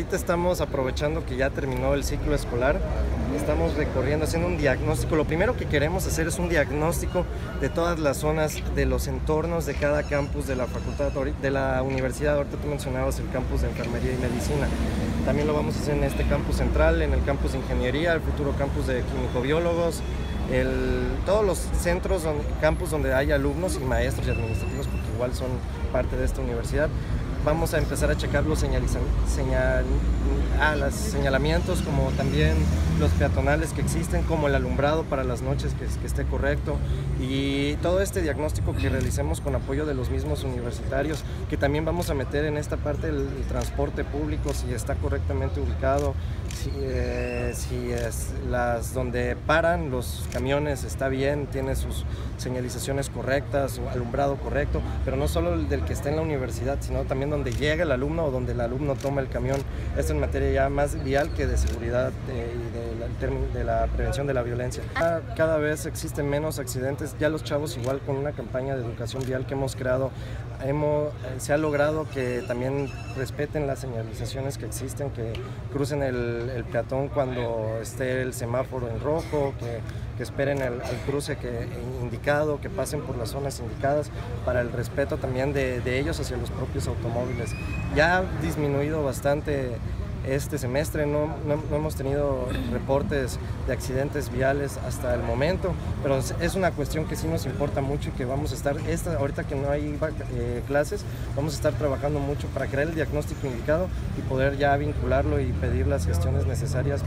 Ahorita estamos aprovechando que ya terminó el ciclo escolar, estamos recorriendo, haciendo un diagnóstico. Lo primero que queremos hacer es un diagnóstico de todas las zonas, de los entornos de cada campus de la facultad, de la universidad. Ahorita tú mencionabas el campus de enfermería y medicina. También lo vamos a hacer en este campus central, en el campus de ingeniería, el futuro campus de químico-biólogos, todos los centros, campus donde hay alumnos y maestros y administrativos, porque igual son parte de esta universidad. Vamos a empezar a checar los señalamientos, como también los peatonales que existen, como el alumbrado para las noches que esté correcto, y todo este diagnóstico que realicemos con apoyo de los mismos universitarios, que también vamos a meter en esta parte el transporte público, si está correctamente ubicado, si es donde paran los camiones está bien, tiene sus señalizaciones correctas, su alumbrado correcto, pero no solo el del que está en la universidad, sino también donde llega el alumno o donde el alumno toma el camión. Esto en materia ya más vial que de seguridad y de la prevención de la violencia. Cada vez existen menos accidentes. Ya los chavos, igual con una campaña de educación vial que hemos creado, se ha logrado que también respeten las señalizaciones que existen, que crucen el peatón cuando esté el semáforo en rojo, que esperen el cruce indicado, que pasen por las zonas indicadas, para el respeto también de ellos hacia los propios automóviles. Ya ha disminuido bastante este semestre, no hemos tenido reportes de accidentes viales hasta el momento, pero es una cuestión que sí nos importa mucho y que vamos a estar, ahorita que no hay clases, vamos a estar trabajando mucho para crear el diagnóstico indicado y poder ya vincularlo y pedir las gestiones necesarias.